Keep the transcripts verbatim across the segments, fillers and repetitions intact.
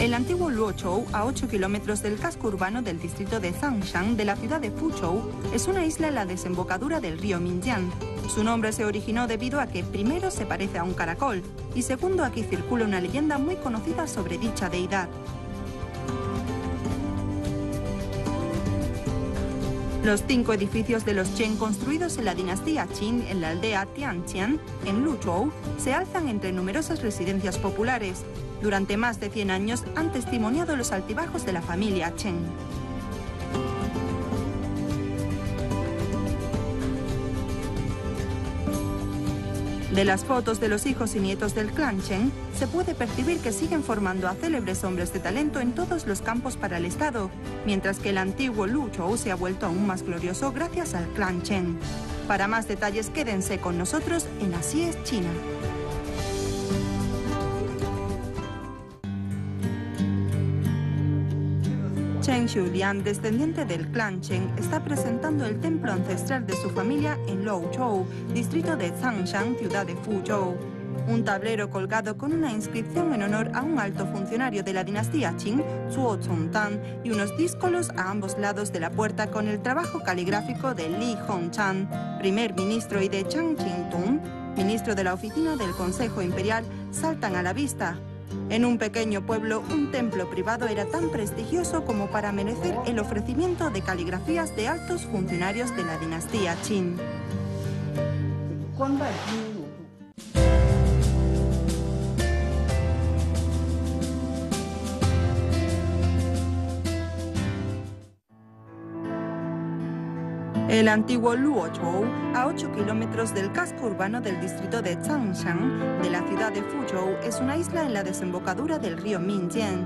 El antiguo Luozhou, a ocho kilómetros del casco urbano del distrito de Zhangshan de la ciudad de Fuzhou, es una isla en la desembocadura del río Minjiang. Su nombre se originó debido a que, primero, se parece a un caracol y, segundo, aquí circula una leyenda muy conocida sobre dicha deidad. Los cinco edificios de los Chen construidos en la dinastía Qin en la aldea Tianqian, en Luozhou, se alzan entre numerosas residencias populares. Durante más de cien años han testimoniado los altibajos de la familia Chen. De las fotos de los hijos y nietos del clan Chen, se puede percibir que siguen formando a célebres hombres de talento en todos los campos para el Estado, mientras que el antiguo Luozhou se ha vuelto aún más glorioso gracias al clan Chen. Para más detalles, quédense con nosotros en Así es China. Chen Ruolin, descendiente del clan Chen, está presentando el templo ancestral de su familia en Luozhou, distrito de Zhangshan, ciudad de Fuzhou. Un tablero colgado con una inscripción en honor a un alto funcionario de la dinastía Qin, Zuo Zongtang, y unos díscolos a ambos lados de la puerta con el trabajo caligráfico de Li Hongzhang, primer ministro, y de Chang Peilun, ministro de la oficina del Consejo Imperial, saltan a la vista. En un pequeño pueblo, un templo privado era tan prestigioso como para merecer el ofrecimiento de caligrafías de altos funcionarios de la dinastía Qin. El antiguo Luozhou, a ocho kilómetros del casco urbano del distrito de Zhangshan, de la ciudad de Fuzhou, es una isla en la desembocadura del río Minjiang.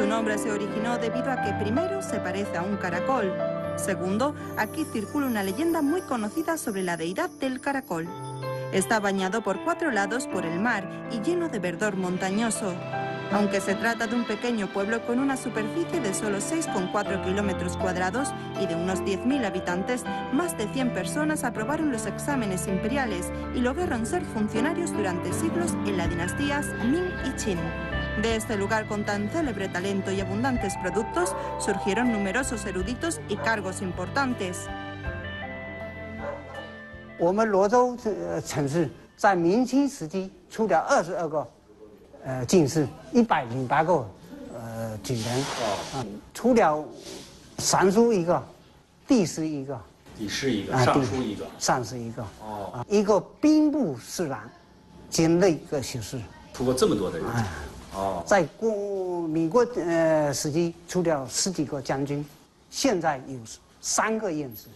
Su nombre se originó debido a que, primero, se parece a un caracol. Segundo, aquí circula una leyenda muy conocida sobre la deidad del caracol. Está bañado por cuatro lados por el mar y lleno de verdor montañoso. Aunque se trata de un pequeño pueblo con una superficie de solo seis coma cuatro kilómetros cuadrados y de unos diez mil habitantes, más de cien personas aprobaron los exámenes imperiales y lograron ser funcionarios durante siglos en las dinastías Ming y Qin. De este lugar con tan célebre talento y abundantes productos, surgieron numerosos eruditos y cargos importantes. Uh, 进士, 一百零八个, uh, 举人, uh, 除了尚书一个, 地师一个, 地师一个, 尚书一个, 尚书一个, 一个兵部侍郎兼内阁学士。出过这么多的人才, 在国民国呃时期出了十几个将军, 现在有三个院士。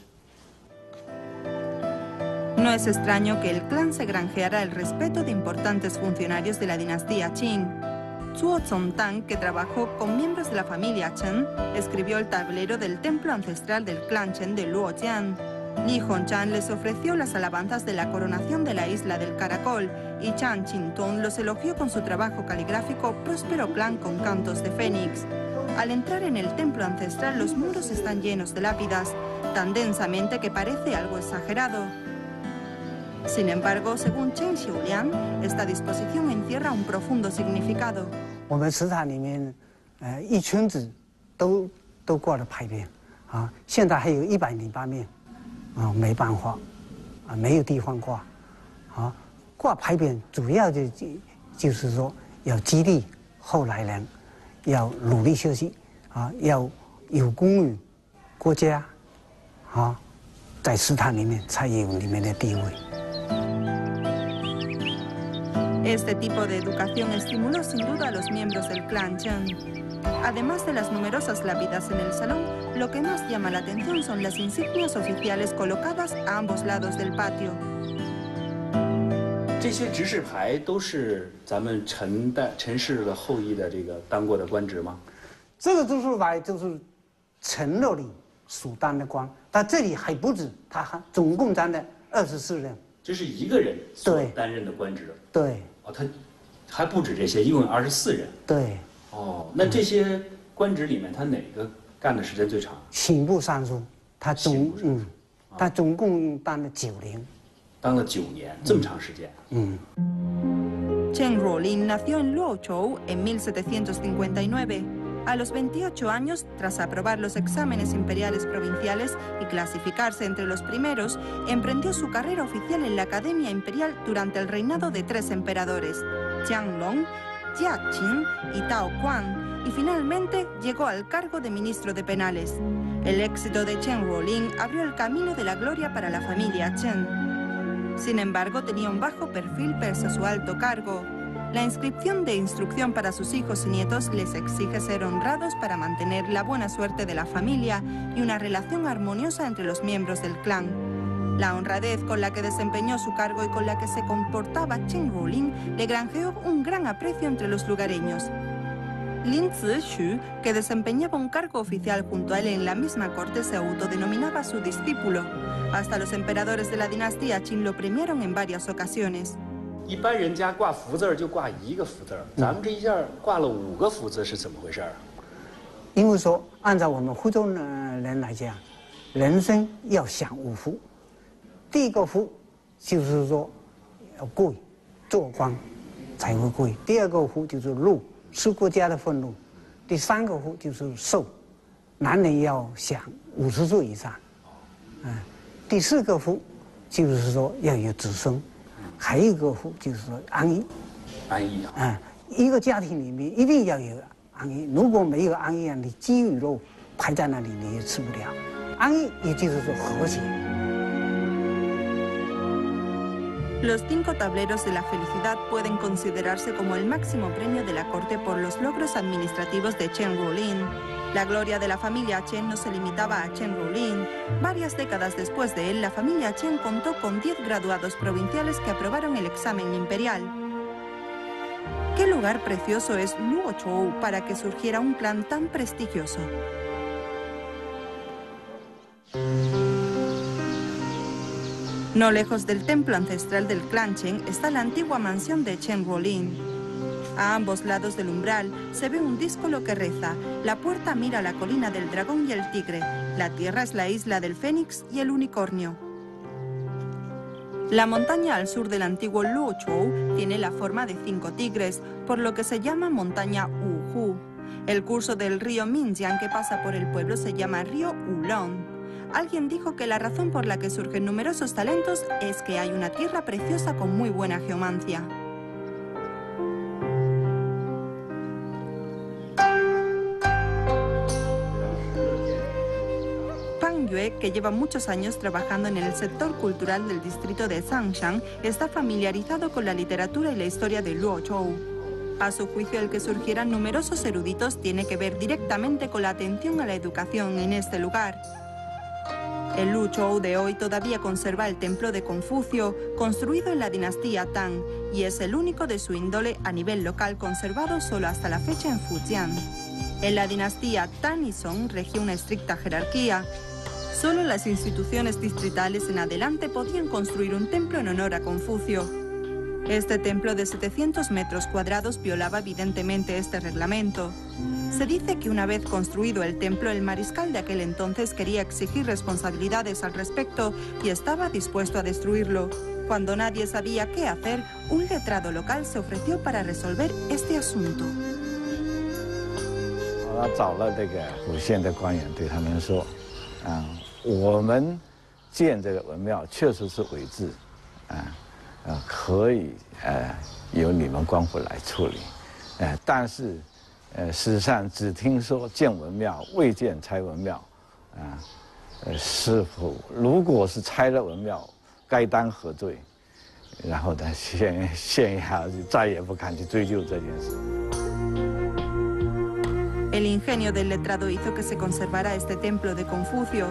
No es extraño que el clan se granjeara el respeto de importantes funcionarios de la dinastía Qin. Zuo Zongtang, que trabajó con miembros de la familia Chen, escribió el tablero del templo ancestral del clan Chen de Luojiang. Li Hongzhang les ofreció las alabanzas de la coronación de la isla del caracol y Chan Chintun los elogió con su trabajo caligráfico Próspero Clan con Cantos de Fénix. Al entrar en el templo ancestral, los muros están llenos de lápidas, tan densamente que parece algo exagerado. Sin embargo, según Chen Xiu Liang, esta disposición encierra un profundo significado. Este tipo de educación estimuló sin duda a los miembros del clan Chen. Además de las numerosas lápidas en el salón, lo que más llama la atención son las insignias oficiales colocadas a ambos lados del patio. ¿Este 哦，他还不止这些，一共有二十四人。对。哦，那这些官职里面，他哪个干的时间最长？刑部尚书，他总嗯，他总共当了九年。当了九年，这么长时间。嗯。Chen Ruolin nació en Luozhou en mil setecientos cincuenta y nueve. A los veintiocho años, tras aprobar los exámenes imperiales provinciales y clasificarse entre los primeros, emprendió su carrera oficial en la Academia Imperial durante el reinado de tres emperadores, Qianlong, Jiaqing y Daoguang, y finalmente llegó al cargo de ministro de penales. El éxito de Chen Ruolin abrió el camino de la gloria para la familia Chen. Sin embargo, tenía un bajo perfil pese a su alto cargo. La inscripción de instrucción para sus hijos y nietos les exige ser honrados para mantener la buena suerte de la familia y una relación armoniosa entre los miembros del clan. La honradez con la que desempeñó su cargo y con la que se comportaba Chen Ruolin le granjeó un gran aprecio entre los lugareños. Lin Zexu, que desempeñaba un cargo oficial junto a él en la misma corte, se autodenominaba su discípulo. Hasta los emperadores de la dinastía Qin lo premiaron en varias ocasiones.一般人家挂福字儿就挂一个福字儿，咱们这一下挂了五个福字是怎么回事？因为说按照我们胡同人来讲，人生要享五福，第一个福就是禄，是国家的俸禄；第三个福就是寿，男人要享五十岁以上；第四个福就是说要有子孙。 Los cinco tableros de la felicidad pueden considerarse como el máximo premio de la corte por los logros administrativos de Chen Ruolin. La gloria de la familia Chen no se limitaba a Chen Ruolin. Varias décadas después de él, la familia Chen contó con diez graduados provinciales que aprobaron el examen imperial. ¿Qué lugar precioso es Luozhou para que surgiera un clan tan prestigioso? No lejos del templo ancestral del clan Chen está la antigua mansión de Chen Ruolin. A ambos lados del umbral se ve un díscolo que reza. La puerta mira la colina del dragón y el tigre. La tierra es la isla del fénix y el unicornio. La montaña al sur del antiguo Luozhou tiene la forma de cinco tigres, por lo que se llama montaña Wuhu. El curso del río Minjiang que pasa por el pueblo se llama río Ulong. Alguien dijo que la razón por la que surgen numerosos talentos es que hay una tierra preciosa con muy buena geomancia. Que lleva muchos años trabajando en el sector cultural del distrito de Zhangshan, está familiarizado con la literatura y la historia de Luozhou. A su juicio, el que surgieran numerosos eruditos tiene que ver directamente con la atención a la educación en este lugar. El Luozhou de hoy todavía conserva el templo de Confucio, construido en la dinastía Tang, y es el único de su índole a nivel local conservado solo hasta la fecha en Fujian. En la dinastía Tang y Song regía una estricta jerarquía. Solo las instituciones distritales en adelante podían construir un templo en honor a Confucio. Este templo de setecientos metros cuadrados violaba evidentemente este reglamento. Se dice que una vez construido el templo, el mariscal de aquel entonces quería exigir responsabilidades al respecto y estaba dispuesto a destruirlo. Cuando nadie sabía qué hacer, un letrado local se ofreció para resolver este asunto. 我们建这个文庙确实是伪制，啊，呃，可以呃由你们官府来处理，呃，但是，呃，事实上只听说建文庙，未见拆文庙，啊，呃，是否如果是拆了文庙，该当何罪？然后呢，县县衙就再也不敢去追究这件事。 El ingenio del letrado hizo que se conservara este templo de Confucio.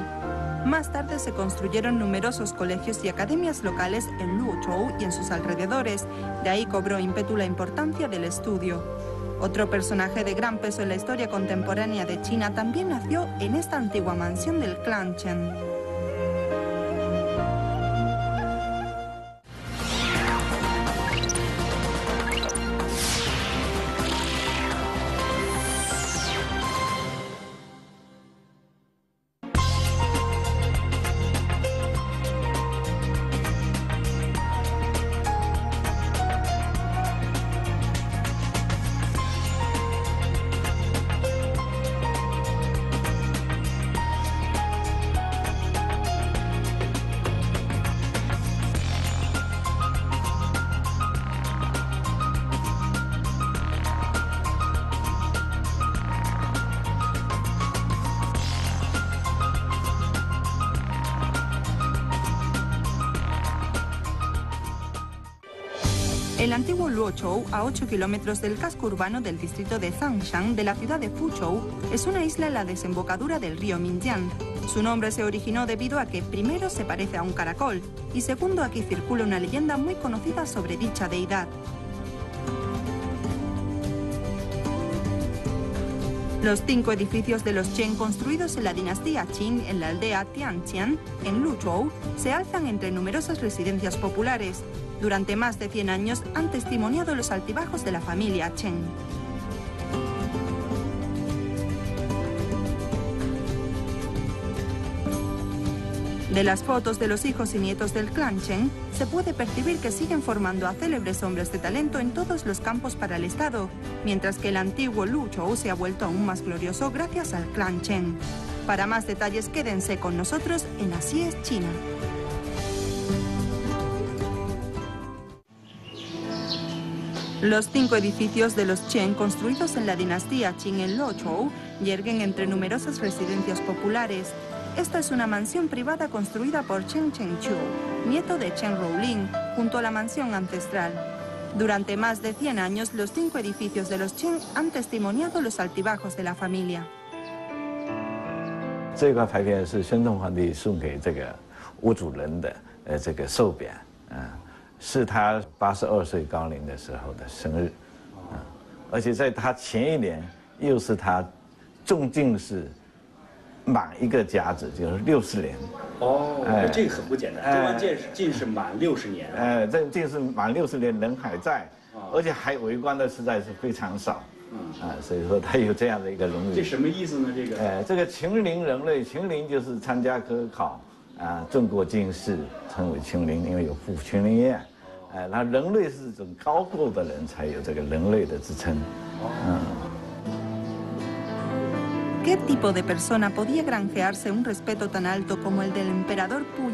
Más tarde se construyeron numerosos colegios y academias locales en Luozhou y en sus alrededores. De ahí cobró ímpetu la importancia del estudio. Otro personaje de gran peso en la historia contemporánea de China también nació en esta antigua mansión del clan Chen. El antiguo Luozhou, a ocho kilómetros del casco urbano del distrito de Zhangshan de la ciudad de Fuzhou, es una isla en la desembocadura del río Minjiang. Su nombre se originó debido a que, primero, se parece a un caracol y, segundo, aquí circula una leyenda muy conocida sobre dicha deidad. Los cinco edificios de los Chen construidos en la dinastía Qin en la aldea Tianqian, en Luozhou, se alzan entre numerosas residencias populares. Durante más de cien años han testimoniado los altibajos de la familia Chen. De las fotos de los hijos y nietos del clan Chen, se puede percibir que siguen formando a célebres hombres de talento en todos los campos para el Estado, mientras que el antiguo Luozhou se ha vuelto aún más glorioso gracias al clan Chen. Para más detalles, quédense con nosotros en Así es China. Los cinco edificios de los Chen construidos en la dinastía Qin en Luozhou yerguen entre numerosas residencias populares. Esta es una mansión privada construida por Chen Chengzhou, nieto de Chen Ruolin, junto a la mansión ancestral. Durante más de cien años, los cinco edificios de los Chen han testimoniado los altibajos de la familia.满一个甲子就是六十年哦，哎，这个很不简单。这关键是进是满六十年，哎，这进是满六十年，人还在，而且还围观的实在是非常少，嗯，啊，所以说它有这样的一个荣誉。这什么意思呢？这个，哎，这个秦陵人类，秦陵就是参加科考啊，中国进士称为秦陵，因为有赴秦陵宴，哎，那人类是一种高贵的人才有这个人类的之称，嗯。 ¿Qué tipo de persona podía granjearse un respeto tan alto como el del emperador Puyi,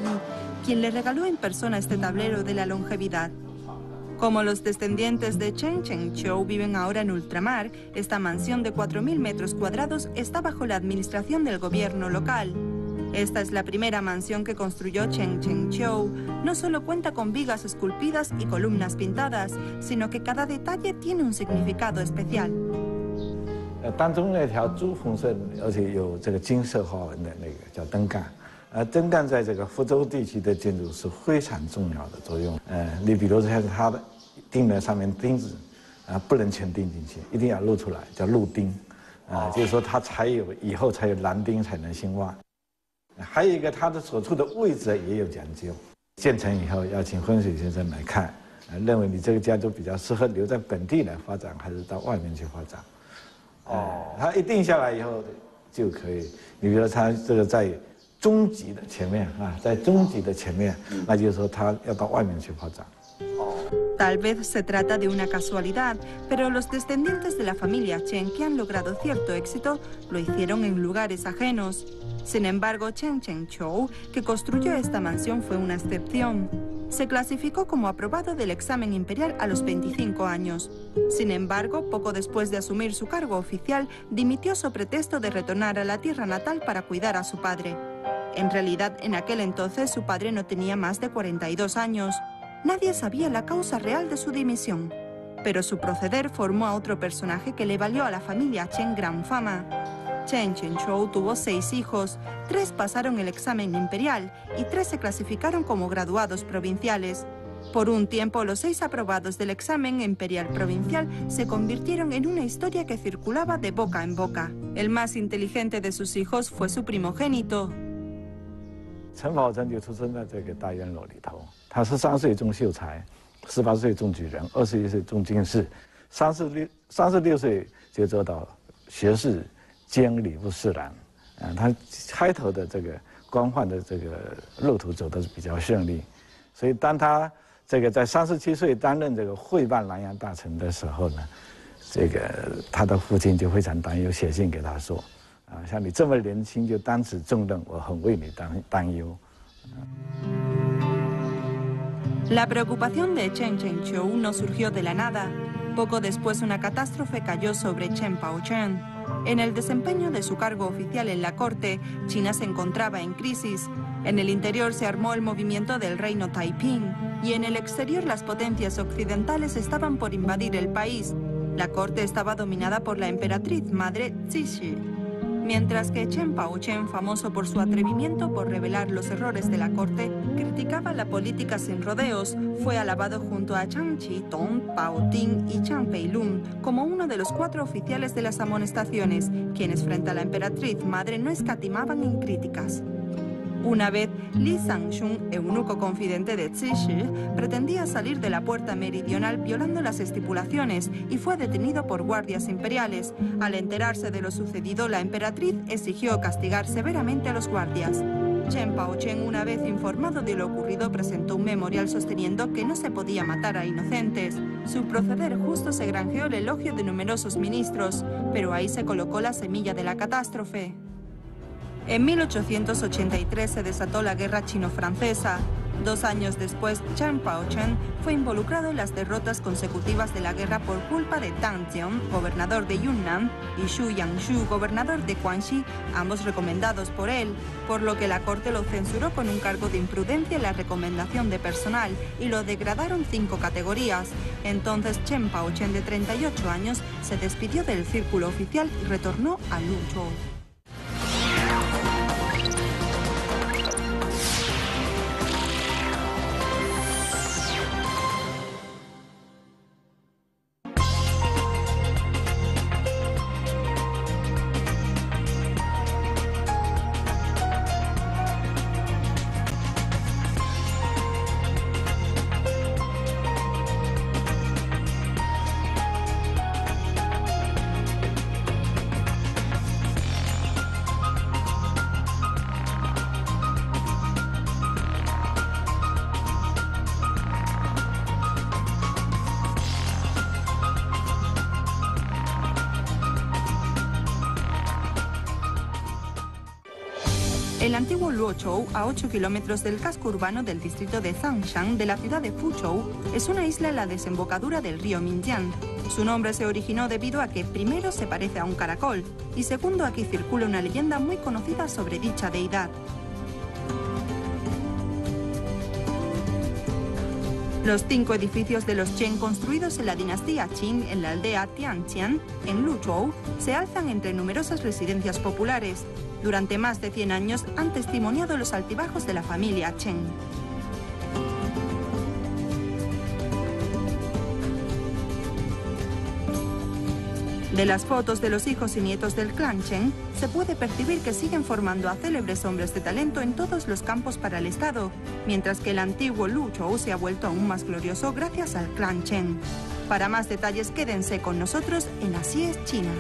quien le regaló en persona este tablero de la longevidad? Como los descendientes de Chen Chengzhou viven ahora en ultramar, esta mansión de cuatro mil metros cuadrados está bajo la administración del gobierno local. Esta es la primera mansión que construyó Chen Chengzhou. No solo cuenta con vigas esculpidas y columnas pintadas, sino que cada detalle tiene un significado especial. 呃，当中那条朱红色，而且有这个金色花纹的那个叫灯杆，呃，灯杆在这个福州地区的建筑是非常重要的作用。呃，你比如说像它的钉在上面钉子，啊、呃，不能全钉进去，一定要露出来，叫露钉，啊、呃，就是说它才有以后才有男丁才能兴旺。还有一个，它的所处的位置也有讲究。建成以后要请风水先生来看，呃，认为你这个家就比较适合留在本地来发展，还是到外面去发展。 哦，它一定下来以后就可以。你比如说，它这个在中级的前面啊，在中级的前面，那就是说它要到外面去发展。哦。Tal vez se trata de una casualidad, pero los descendientes de la familia Chen que han logrado cierto éxito lo hicieron en lugares ajenos. Sin embargo, Chen Chengzhou, que construyó esta mansión, fue una excepción. Se clasificó como aprobado del examen imperial a los veinticinco años. Sin embargo, poco después de asumir su cargo oficial, dimitió sobre pretexto de retornar a la tierra natal para cuidar a su padre. En realidad, en aquel entonces, su padre no tenía más de cuarenta y dos años. Nadie sabía la causa real de su dimisión. Pero su proceder formó a otro personaje que le valió a la familia Chen gran fama. Chen Chengzhou tuvo seis hijos, tres pasaron el examen imperial y tres se clasificaron como graduados provinciales. Por un tiempo, los seis aprobados del examen imperial provincial se convirtieron en una historia que circulaba de boca en boca. El más inteligente de sus hijos fue su primogénito. Chen Baochen nació en este gran horno. Él es trece años de秀才, dieciocho años de举人, veinte años de进士, treinta y seis años de学士. 兼礼部侍郎，啊，他开头的这个官宦的这个路途走的是比较顺利，所以当他这个在三十七岁担任这个会办南洋大臣的时候呢，这个他的父亲就非常担忧，写信给他说，啊，像你这么年轻就担此重任，我很为你担担忧。La preocupación de Chen Chengzhou no surgió de la nada. Poco después, una catástrofe cayó sobre Chen Baochen. En el desempeño de su cargo oficial en la corte, China se encontraba en crisis. En el interior se armó el movimiento del reino Taiping y en el exterior las potencias occidentales estaban por invadir el país. La corte estaba dominada por la emperatriz madre Cixi, mientras que Chen Baochen, famoso por su atrevimiento por revelar los errores de la corte, criticaba la política sin rodeos, fue alabado junto a Chan Chintun, Pao Ting y Chan Peilun como uno de los cuatro oficiales de las amonestaciones, quienes frente a la emperatriz madre no escatimaban en críticas. Una vez, Li Hongzhang, eunuco confidente de Cixi, pretendía salir de la puerta meridional violando las estipulaciones y fue detenido por guardias imperiales. Al enterarse de lo sucedido, la emperatriz exigió castigar severamente a los guardias. Chen Baochen, una vez informado de lo ocurrido, presentó un memorial sosteniendo que no se podía matar a inocentes. Su proceder justo se granjeó el elogio de numerosos ministros, pero ahí se colocó la semilla de la catástrofe. En mil ochocientos ochenta y tres se desató la guerra chino-francesa. Dos años después, Chen Baochen fue involucrado en las derrotas consecutivas de la guerra por culpa de Tang Jiang, gobernador de Yunnan, y Xu Liang, gobernador de Guangxi, ambos recomendados por él, por lo que la corte lo censuró con un cargo de imprudencia en la recomendación de personal y lo degradaron cinco categorías. Entonces Chen Baochen, de treinta y ocho años, se despidió del círculo oficial y retornó a Luozhou. El antiguo Luozhou, a ocho kilómetros del casco urbano del distrito de Zhangshan de la ciudad de Fuzhou, es una isla en la desembocadura del río Minjiang. Su nombre se originó debido a que, primero, se parece a un caracol y, segundo, aquí circula una leyenda muy conocida sobre dicha deidad. Los cinco edificios de los Chen construidos en la dinastía Qin en la aldea Tianqian, en Luozhou, se alzan entre numerosas residencias populares. Durante más de cien años han testimoniado los altibajos de la familia Chen. De las fotos de los hijos y nietos del clan Chen, se puede percibir que siguen formando a célebres hombres de talento en todos los campos para el Estado, mientras que el antiguo Luozhou se ha vuelto aún más glorioso gracias al clan Chen. Para más detalles, quédense con nosotros en Así es China.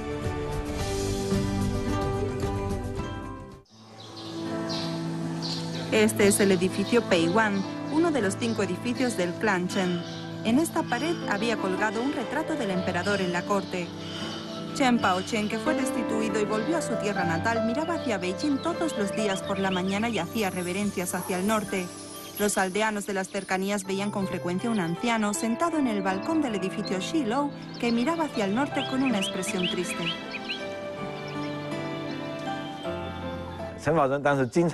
Este es el edificio Peiwan, uno de los cinco edificios del clan Chen. En esta pared había colgado un retrato del emperador en la corte. Chen Baochen, que fue destituido y volvió a su tierra natal, miraba hacia Beijing todos los días por la mañana y hacía reverencias hacia el norte. Los aldeanos de las cercanías veían con frecuencia a un anciano sentado en el balcón del edificio Shilou que miraba hacia el norte con una expresión triste. Chen Baochen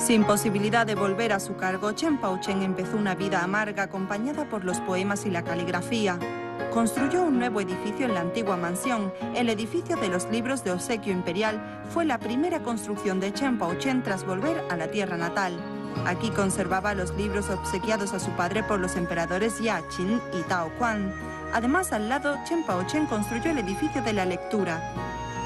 Sin posibilidad de volver a su cargo, Chen Baochen empezó una vida amarga acompañada por los poemas y la caligrafía. Construyó un nuevo edificio en la antigua mansión. El edificio de los libros de obsequio imperial fue la primera construcción de Chen Baochen tras volver a la tierra natal. Aquí conservaba los libros obsequiados a su padre por los emperadores Jiaqing y Daoguang. Además, al lado, Chen Baochen construyó el edificio de la lectura.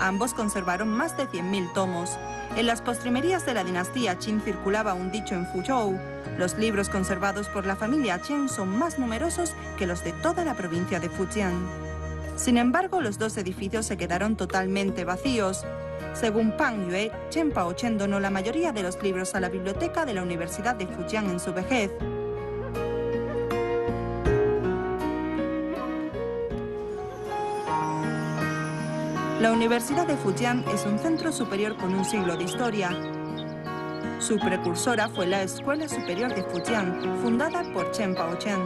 Ambos conservaron más de cien mil tomos. En las postrimerías de la dinastía Qin circulaba un dicho en Fuzhou: los libros conservados por la familia Chen son más numerosos que los de toda la provincia de Fujian. Sin embargo, los dos edificios se quedaron totalmente vacíos. Según Pang Yue, Chen Baochen donó la mayoría de los libros a la biblioteca de la Universidad de Fujian en su vejez. La Universidad de Fujian es un centro superior con un siglo de historia. Su precursora fue la Escuela Superior de Fujian, fundada por Chen Baochen.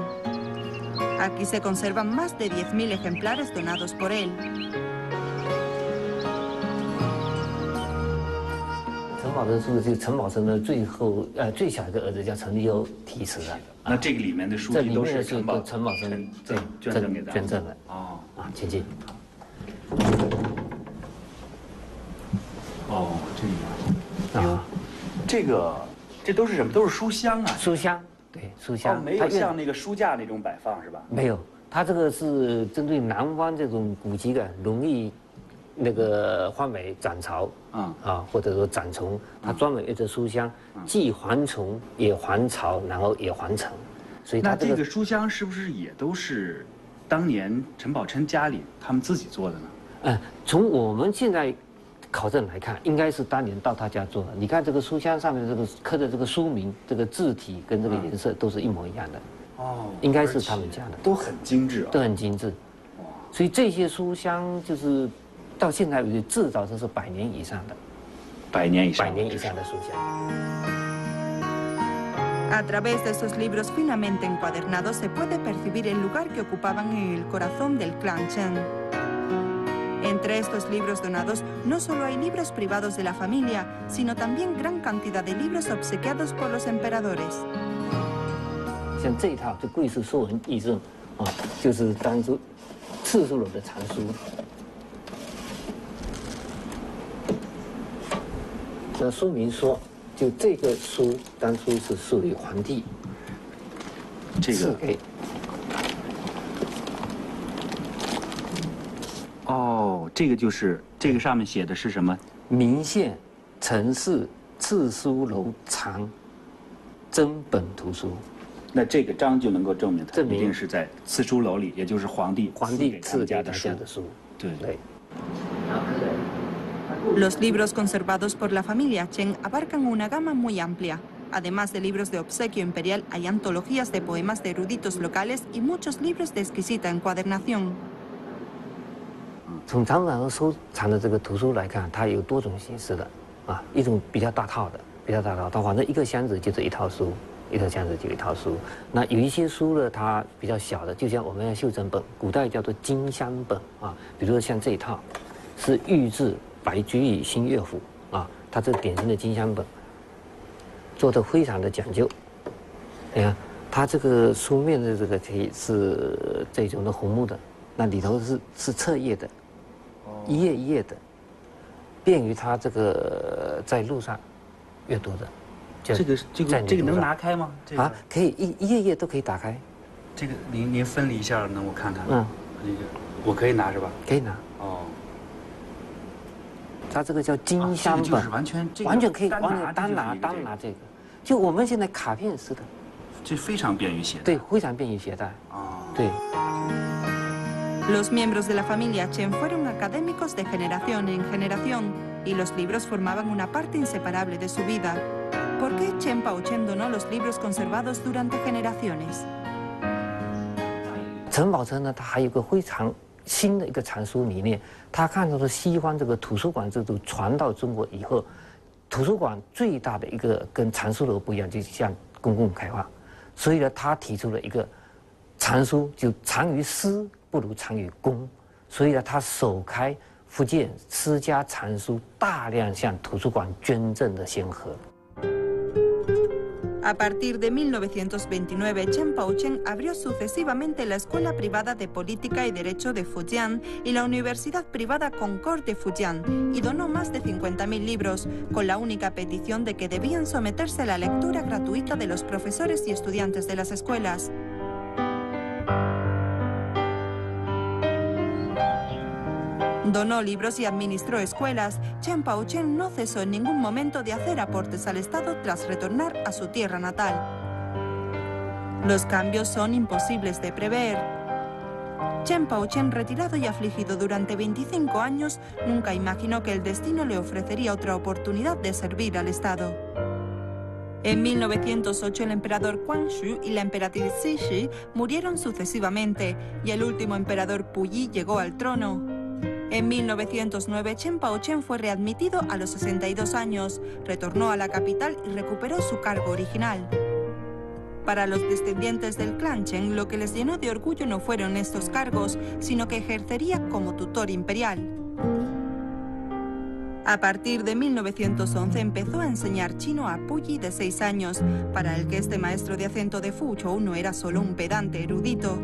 Aquí se conservan más de diez mil ejemplares donados por él.这个这都是什么？都是书香啊，书香，它没有像那个书架那种摆放是吧？没有，它这个是针对南方这种古籍的容易那个化为斩草 啊，或者说斩虫， 到现在为止，至少这是百年以上的。百年以上的书香。A través de esos libros finamente encuadernados se puede percibir el lugar que ocupaban en el corazón del clan Chen. Entre estos libros donados no solo hay libros privados de la familia, sino también gran cantidad de libros obsequiados por los emperadores. 像这套这贵是书文义证啊，就是当初赐给这个书当初是树立皇帝，这个哦，这个就是这个上面写的是什么？明县陈氏赐书楼藏真本图书，那这个章就能够证明它一定是在赐书楼里，也就是皇帝皇帝赐家的书。对。 Los libros conservados por la familia Chen abarcan una gama muy amplia. Además de libros de obsequio imperial, hay antologías de poemas de eruditos locales y muchos libros de exquisita encuadernación.是玉制白居易新乐府啊，它这典型的金香本，做的非常的讲究。哎呀，它这个书面的这个可以是这种的红木的，那里头是是册页的，一页一页的，便于它这个在路上阅读的。这个这个这个能拿开吗？啊，可以一页一页都可以打开。这个您您分离一下，能我看看吗？可以拿是吧？可以拿。 Los miembros de la familia Chen fueron académicos de generación en generación y los libros formaban una parte inseparable de su vida. ¿Por qué Chen Baochen donó los libros conservados durante generaciones? Chen Baochen 新的一个藏书理念， A partir de mil novecientos veintinueve, Chen Baochen abrió sucesivamente la Escuela Privada de Política y Derecho de Fujian y la Universidad Privada Concord de Fujian y donó más de cincuenta mil libros, con la única petición de que debían someterse a la lectura gratuita de los profesores y estudiantes de las escuelas. Donó libros y administró escuelas. Chen Baochen no cesó en ningún momento de hacer aportes al Estado tras retornar a su tierra natal. Los cambios son imposibles de prever. Chen Baochen, retirado y afligido durante veinticinco años, nunca imaginó que el destino le ofrecería otra oportunidad de servir al Estado. En mil novecientos ocho el emperador Guangxu y la emperatriz Cixi murieron sucesivamente y el último emperador Puyi llegó al trono. En mil novecientos nueve Chen Baochen fue readmitido a los sesenta y dos años, retornó a la capital y recuperó su cargo original. Para los descendientes del clan Chen lo que les llenó de orgullo no fueron estos cargos, sino que ejercería como tutor imperial. A partir de mil novecientos once empezó a enseñar chino a Puyi de seis años, para el que este maestro de acento de Fuzhou no era solo un pedante erudito.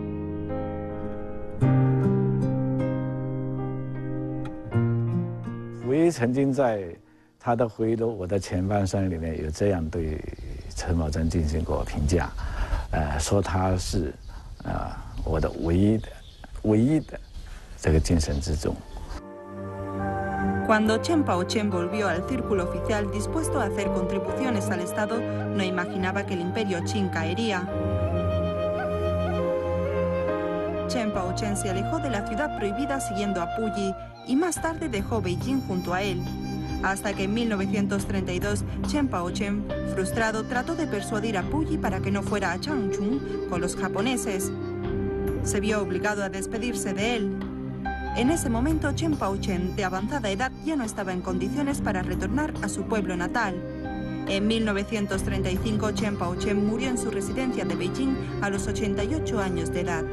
Cuando Chen Baochen volvió al círculo oficial dispuesto a hacer contribuciones al Estado, no imaginaba que el imperio Qing caería. Chen Baochen se alejó de la ciudad prohibida siguiendo a Puyi y más tarde dejó Beijing junto a él. Hasta que en mil novecientos treinta y dos Chen Baochen, frustrado, trató de persuadir a Puyi para que no fuera a Changchun con los japoneses. Se vio obligado a despedirse de él. En ese momento, Chen Baochen, de avanzada edad, ya no estaba en condiciones para retornar a su pueblo natal. En mil novecientos treinta y cinco, Chen Baochen murió en su residencia de Beijing a los ochenta y ocho años de edad.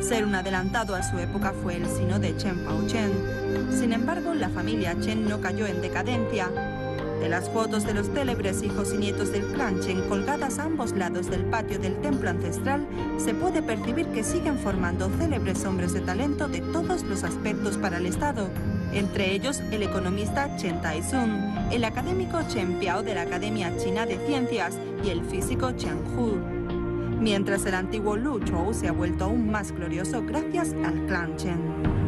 Ser un adelantado a su época fue el sino de Chen Baochen. Sin embargo, la familia Chen no cayó en decadencia. De las fotos de los célebres hijos y nietos del clan Chen colgadas a ambos lados del patio del templo ancestral, se puede percibir que siguen formando célebres hombres de talento de todos los aspectos para el Estado, entre ellos el economista Chen Tai-sun, el académico Chen Piao de la Academia China de Ciencias y el físico Chen Hu, mientras el antiguo Luozhou se ha vuelto aún más glorioso gracias al clan Chen.